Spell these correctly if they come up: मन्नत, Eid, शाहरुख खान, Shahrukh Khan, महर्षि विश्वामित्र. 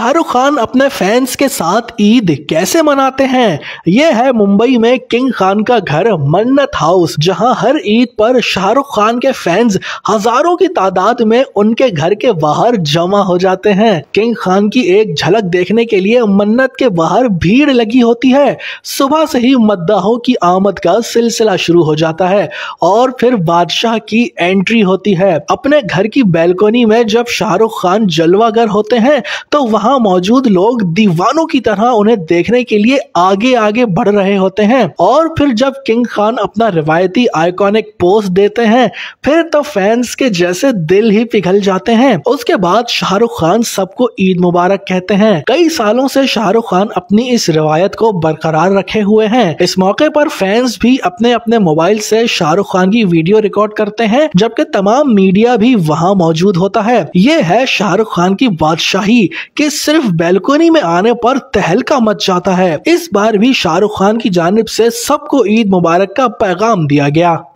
शाहरुख खान अपने फैंस के साथ ईद कैसे मनाते हैं? ये है मुंबई में किंग खान का घर मन्नत हाउस, जहां हर ईद पर शाहरुख खान के फैंस हजारों की तादाद में उनके घर के बाहर जमा हो जाते हैं। किंग खान की एक झलक देखने के लिए मन्नत के बाहर भीड़ लगी होती है। सुबह से ही मद्दाहों की आमद का सिलसिला शुरू हो जाता है और फिर बादशाह की एंट्री होती है। अपने घर की बैल्कोनी में जब शाहरुख खान जलवागर होते हैं तो वहां मौजूद लोग दीवानों की तरह उन्हें देखने के लिए आगे आगे बढ़ रहे होते हैं। और फिर जब किंग खान अपना रिवायती आइकॉनिक पोज देते हैं फिर तो फैंस के जैसे दिल ही पिघल जाते हैं। उसके बाद शाहरुख खान सबको ईद मुबारक कहते हैं। कई सालों से शाहरुख खान अपनी इस रिवायत को बरकरार रखे हुए हैं। इस मौके पर फैंस भी अपने अपने मोबाइल से शाहरुख खान की वीडियो रिकॉर्ड करते हैं, जबकि तमाम मीडिया भी वहां मौजूद होता है। ये है शाहरुख खान की बादशाही कि सिर्फ बैल्कोनी में आने पर तहलका मच जाता है। इस बार भी शाहरुख खान की जानिब से सबको ईद मुबारक का पैगाम दिया गया।